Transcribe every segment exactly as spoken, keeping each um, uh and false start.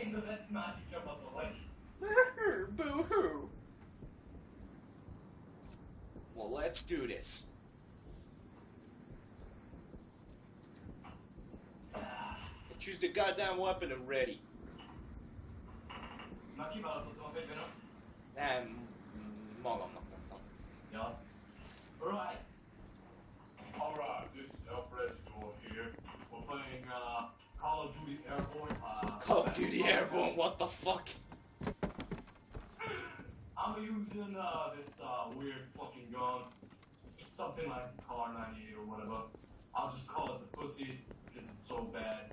Italians isn't Nazi jump on the list. Boo hoo. Well, let's do this. Choose the goddamn weapon already. Um, mom, no. Alright. Alright, this is Alfresco here. We're playing uh, Call of Duty Airborne. Uh, Call of Duty Airborne, what the fuck? I'm using uh, this uh, weird fucking gun. Something like Kar ninety-eight or whatever. I'll just call it the pussy because it's so bad.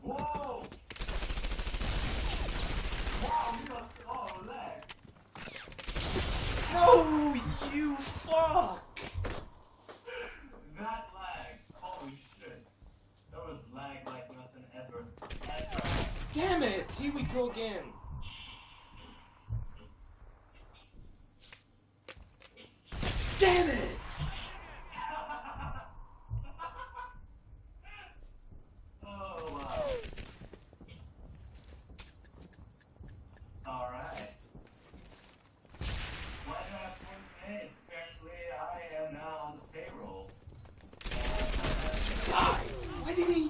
Whoa! Wow, you are so lag! No, you fuck! That lag, holy shit. There was lag like nothing ever, ever. Damn it, here we go again. Damn it!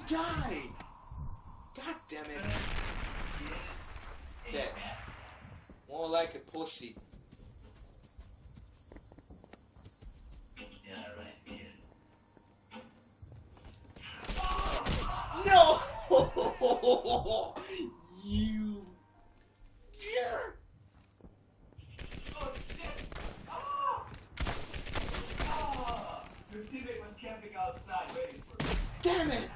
Die! God damn it! Dead. More like a pussy. No! You. Yeah. Oh shit! Ah! Ah! Your teammate was camping outside waiting for me. Damn it!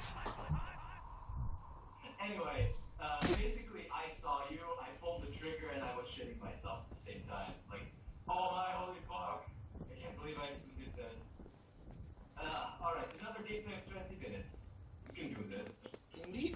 Anyway, uh, basically I saw you, I pulled the trigger, and I was shitting myself at the same time. Like, oh my holy fuck! I can't believe I actually did this. Uh, alright, another gameplay of twenty minutes. We can do this. Indeed.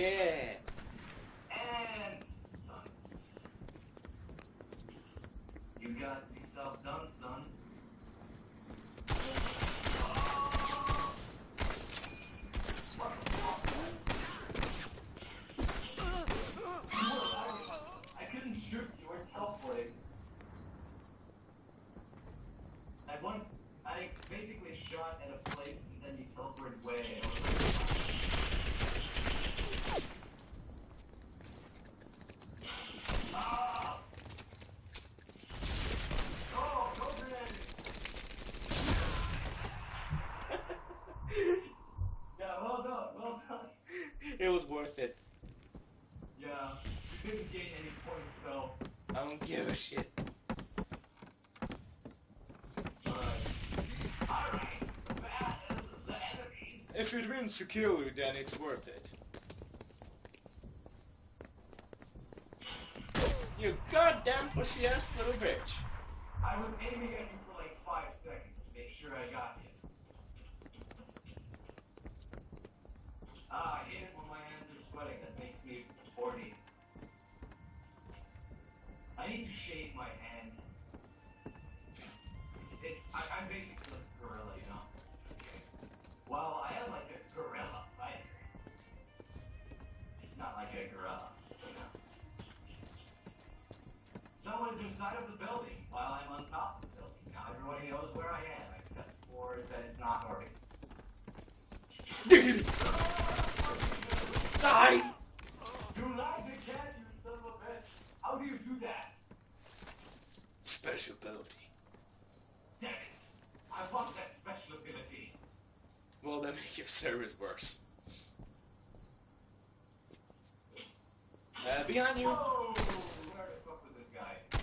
Yeah! And son. You got yourself done, son. Oh. What the fuck? I couldn't shoot you, it's halfway. I won. I basically shot at a place and then you teleported way over. It was worth it. Yeah, you didn't gain any points, so... I don't give a shit. Alright. Alright, bad as enemies. If it wins to kill you, then it's worth it. You goddamn pussy-ass little bitch. I was aiming at you for like five seconds to make sure I got you. Ah, I hate it when my hands are sweating, that makes me horny. I need to shave my hand. It's, it, I, I'm basically like a gorilla, you know? Okay. Well, I am like a gorilla fighter. It's not like a gorilla, you know? Someone's inside of the building while I'm on top of the building. Now everybody knows where I am, except for that it's not already. Dude! Die! You lied to cat, you son of a bitch! How do you do that? special ability. Damn it! I want that special ability. Well, then make your service worse. Uh, behind you! Oh, where the fuck was this guy?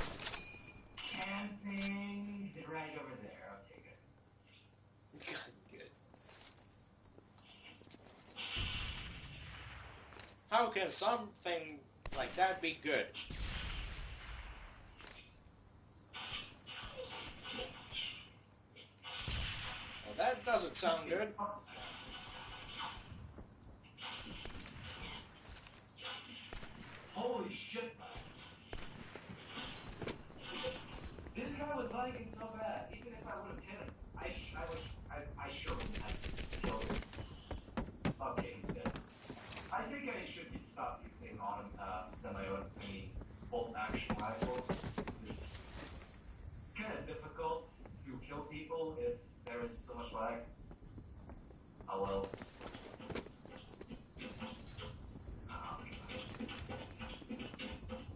Camping right over there. Okay, good. Good, good. How can something like that be good? Well, that doesn't sound good. Holy shit! This guy was lagging so bad. Even if I would have hit him, I sh I was I I sure would have killed him. Okay, he's dead. I think I should stop using on uh, semi-auto, I mean, bolt-action rifles. It's, it's kind of difficult to kill people if there is so much lag. Oh well.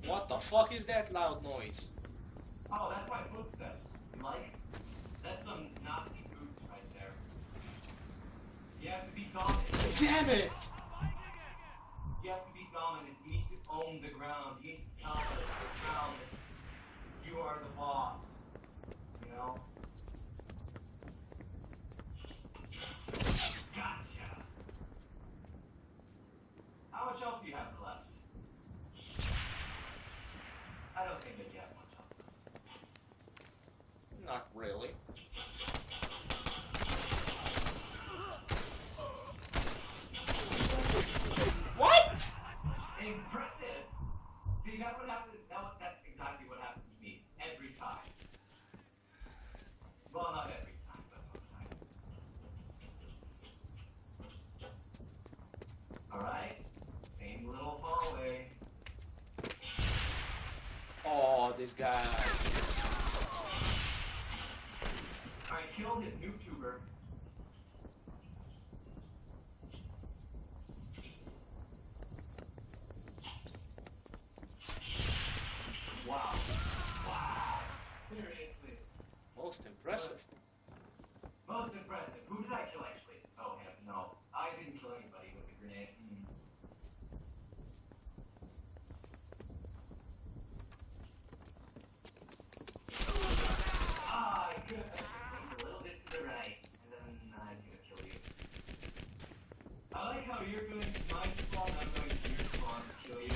What the fuck is that loud noise? Oh, that's my footsteps. Like, that's some Nazi boots right there. You have to be dominant. Damn it! You have to be dominant. You need to own the ground. You need to cover the ground. You are the boss. You know? Gotcha! How much health do you have left? I don't think that you have much health. Not really. What? Impressive! See, that would happen. That would, that's exactly what happens to me every time. Well, not every time, but most time. Alright. Same little hallway. Oh, this guy. I killed this noob tuber. Wow. Wow. Seriously. Most impressive. Most impressive. Who did I kill actually? Oh, him. No. I didn't kill anybody with a grenade. Mm. Ah, I could have actually a little bit to the right, and then I'm gonna kill you. I like how you're going to my spawn, I'm going to your spawn to kill you.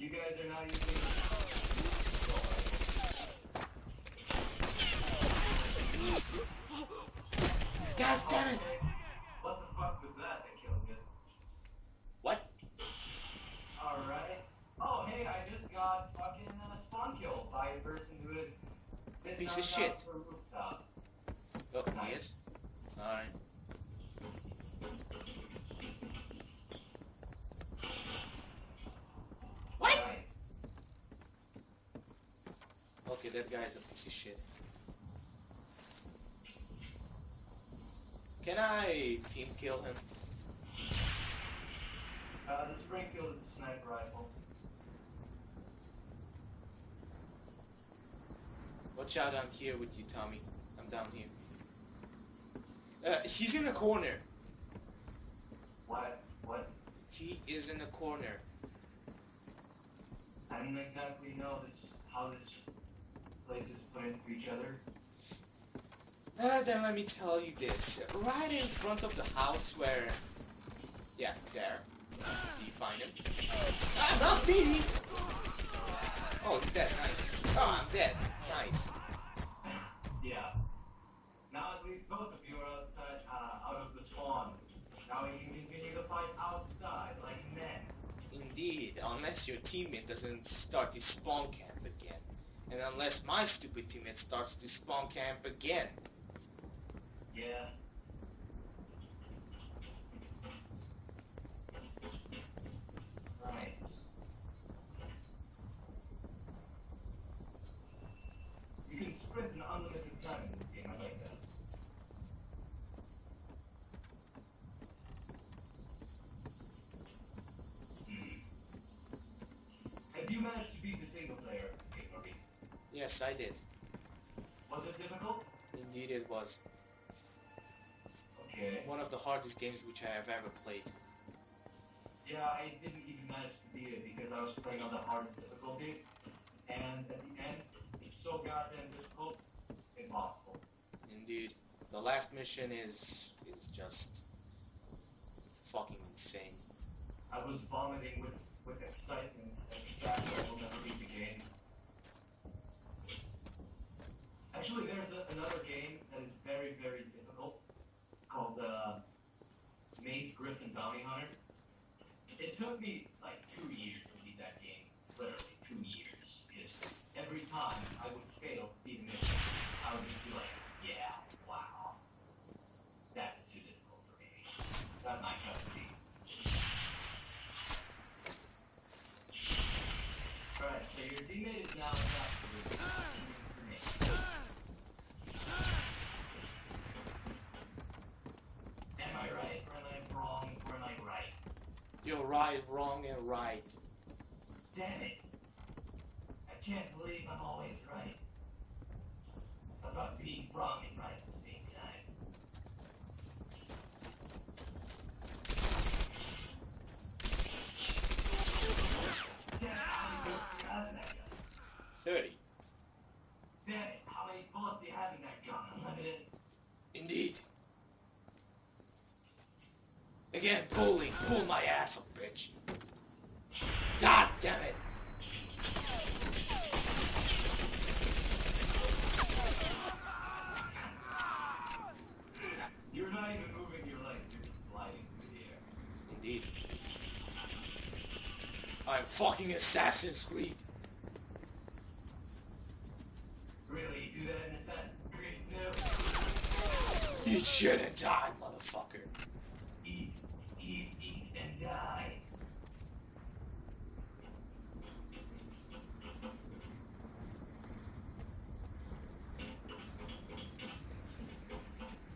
You guys are not using it. God damn it! What the fuck was that that killed me? What? Alright. Oh, hey, I just got fucking uh, spawn killed by a person who is sitting piece on of shit. Rooftop. Oh, nice. He is? Alright. What? Nice. Okay, that guy's a piece of shit. Can I team kill him? Uh, the Springfield is a sniper rifle. Watch out, I'm here with you, Tommy. I'm down here. Uh, he's in the corner. What? What? He is in the corner. I don't exactly know this, how this place is playing to each other. Uh, then let me tell you this. Right in front of the house where... Yeah, there. Do you find him? Ah, not me! Oh, he's dead. Nice. Oh, I'm dead. Nice. Yeah. Now at least both of you are outside, uh, out of the spawn. Now we can continue to fight outside, like men. Indeed, unless your teammate doesn't start to spawn camp again. And unless my stupid teammate starts to spawn camp again. Yeah. Right. You can sprint an unlimited time in this game, I like that. Yes, I did. Was it difficult? Indeed it was. Okay. One of the hardest games which I have ever played. Yeah, I didn't even manage to beat it because I was playing on the hardest difficulty, and at the end, it's so goddamn difficult, impossible. Indeed. The last mission is is just fucking insane. I was vomiting with, with excitement at the fact that I will never beat the game. Actually, there's a, another game that is very, very difficult. It's called uh, Mace Griffin Bounty Hunter. It took me like two years to beat that game. Literally two years. Just every time I would fail to beat a mission, I would just be like, yeah, wow. That's too difficult for me. That might help me. Alright, so your teammate is now not for me. You're right, wrong, and right. Damn it! I can't believe I'm always right. About being wrong and right at the same time. Damn it! How many bullets do you have in that gun? Thirty. Damn it! How many bullets do you have in that gun? Unlimited. Indeed. Again, bullying, pull my ass up, bitch. God damn it. You're not even moving your legs, you're just gliding through the air. Indeed. I'm fucking Assassin's Creed. Really, you do that in Assassin's Creed too? You shouldn't die, motherfucker. Eat, eat, eat, and die.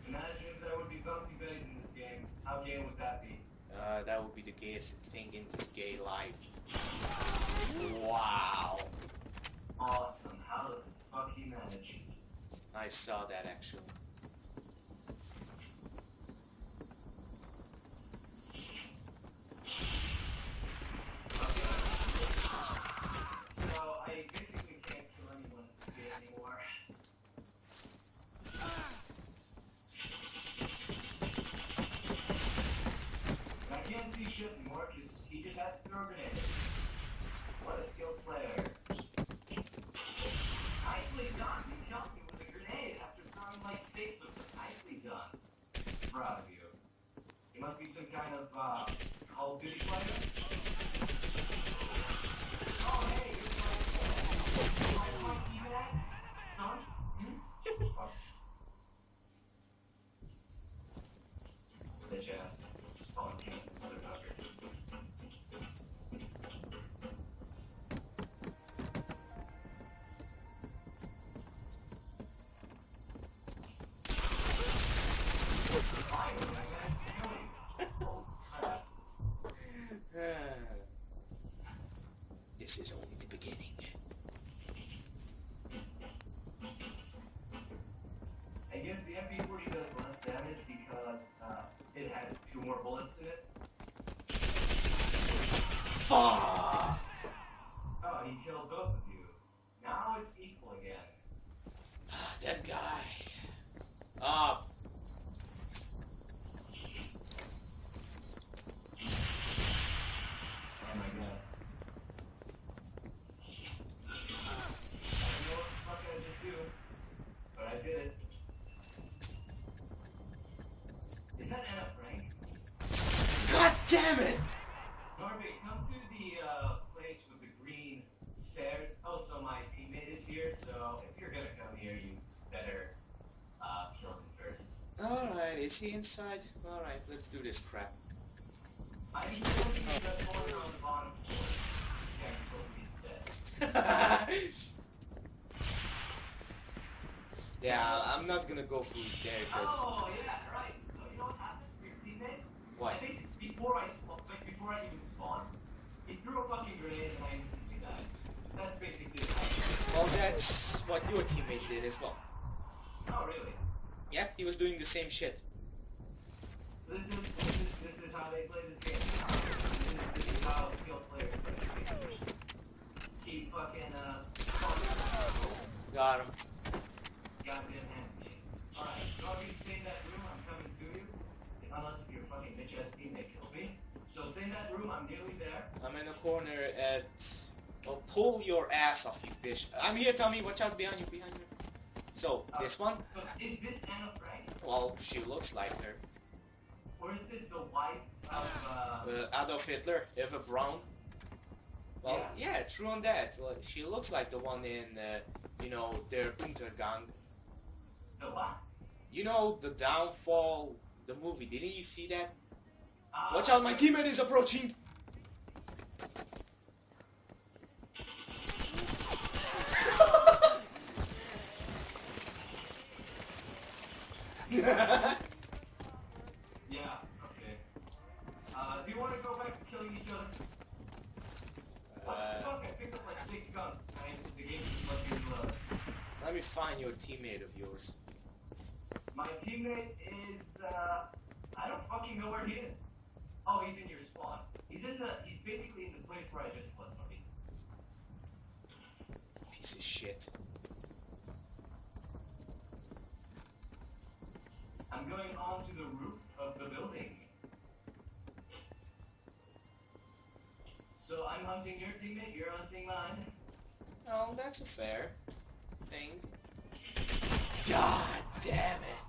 Imagine if there would be bouncy beds in this game. How gay would that be? Uh, that would be the gayest thing in this gay life. Wow. Awesome. How the fuck you manage? I saw that actually. What a skilled player. Nicely done. You helped me with a grenade after throwing like six of them. Nicely done. I'm proud of you. You must be some kind of uh, Call of Duty player. Oh, hey, you're playing. Why do I see you at? Son? Fuck. Bitch ass. Just calling you another doctor. This is only the beginning. I guess the M P forty does less damage because uh, it has two more bullets in it. Ah! Oh, he killed both of you. Now it's equal again. That guy. Ah. Uh, Damn it! Norbit, come to the uh, place with the green stairs. Oh, so my teammate is here, so if you're gonna come here, you better uh, kill him first. Alright, is he inside? Alright, let's do this crap. I just want to keep that corner on the bottom floor. Yeah, you told me instead. Yeah, I'm not gonna go through there. Oh, yeah, right. So you know what happened to your teammate? What? I basically, before I, like, before I even spawned, he threw a fucking grenade and I instantly died. That's basically it. Well, that's what your teammate did as well. Oh, really? Yeah, he was doing the same shit. So this is this is this is how they play this game. This is, this is how skilled players play this game. Keep fucking uh. Got him. Goddamn hand. Alright, so if you stay in that room, I'm coming to you. Unless if your fucking bitch ass teammate killed me. So stay in that room, I'm nearly there. I'm in the corner at. Well, pull your ass off, you bitch. I'm here, Tommy. Watch out behind you, behind you. So, uh, this one? So is this Anna Frank? Well, she looks like her. Or is this the wife of, uh... uh Adolf Hitler, Eva Braun? Well, yeah, yeah, true on that. Well, she looks like the one in, uh, you know, their Untergang. The what? You know, the downfall, the movie. Didn't you see that? Uh, Watch out, my teammate is approaching! Yeah, okay. Uh, do you want to go back to killing each other? What uh, the fuck? I picked up like six guns. I mean, the game just let me blood. Let me find your teammate of yours. My teammate is, uh, I don't fucking know where he is. Oh, he's in your spawn. He's in the, he's basically in the place where I just was, buddy. Piece of shit. I'm going on to the roof of the building. So I'm hunting your teammate, you're hunting mine. Oh, that's a fair thing. God damn it!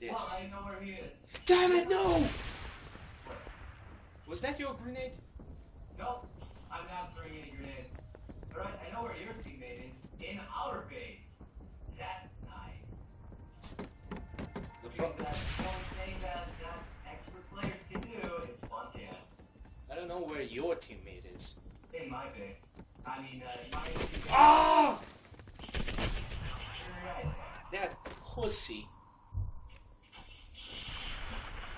This. Well, I know where he is. Damn it, no! What? Was that your grenade? Nope, I'm not throwing any grenades. Alright, I know where your teammate is. In our base. That's nice. The so that's one thing that, that expert players can do is fun dance. I don't know where your teammate is. In my base. I mean, uh, in my base. Oh! Right. That pussy.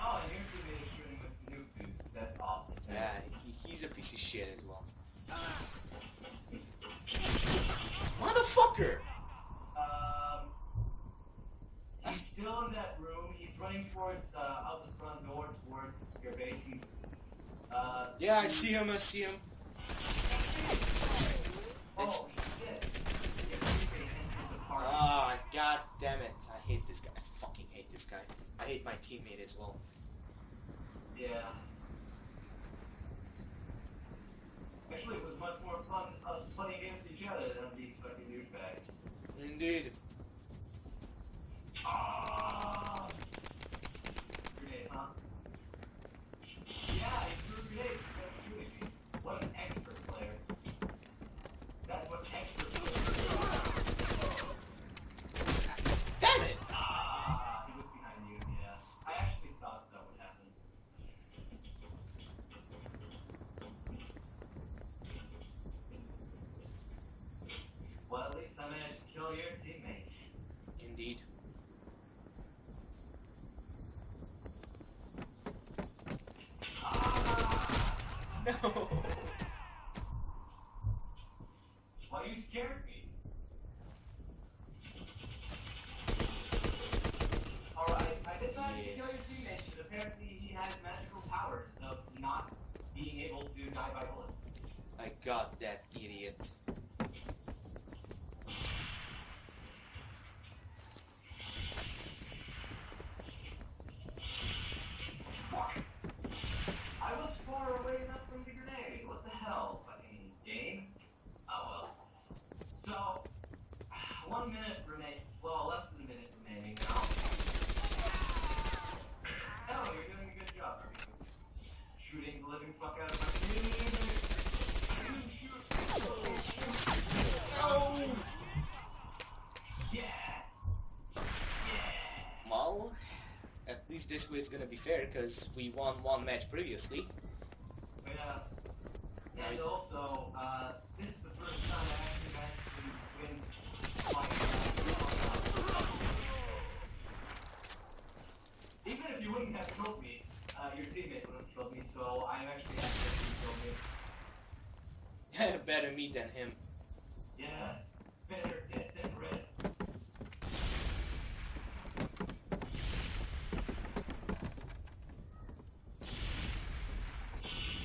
Oh, and your teammate is shooting with noob boots. That's awesome. Too. Yeah, he, he's a piece of shit as well. Uh. Motherfucker! He's still in that room. He's running towards uh, out the front door towards your base. He's, uh, yeah, I see him. I see him. Oh shit! Ah, oh, god damn it! I hate this guy. I fucking hate this guy. I hate my teammate as well. Yeah. Actually, it was much more fun us playing against each other than these fucking douchebags. Indeed. Ah! Grenade, huh? Yeah, he threw grenades. What an expert player. That's what expert players do. Damn it! Ah! He was behind you, yeah. I actually thought that would happen. Well, at least I managed to kill your teammates. Indeed. No. Why you scared me? Alright, I did not yes. kill your teammate, but apparently he has magical powers of not being able to die by bullets. I got that idiot. This way it's gonna be fair because we won one match previously. Yeah. And also, uh, this is the first time I actually managed to win five. Even if you wouldn't have killed me, uh, your teammate would have killed me, so I'm actually happy that he killed me. Better me than him. Yeah, better dead than red.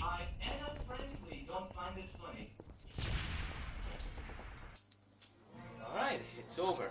I am friendly, don't find this funny. Alright, it's over.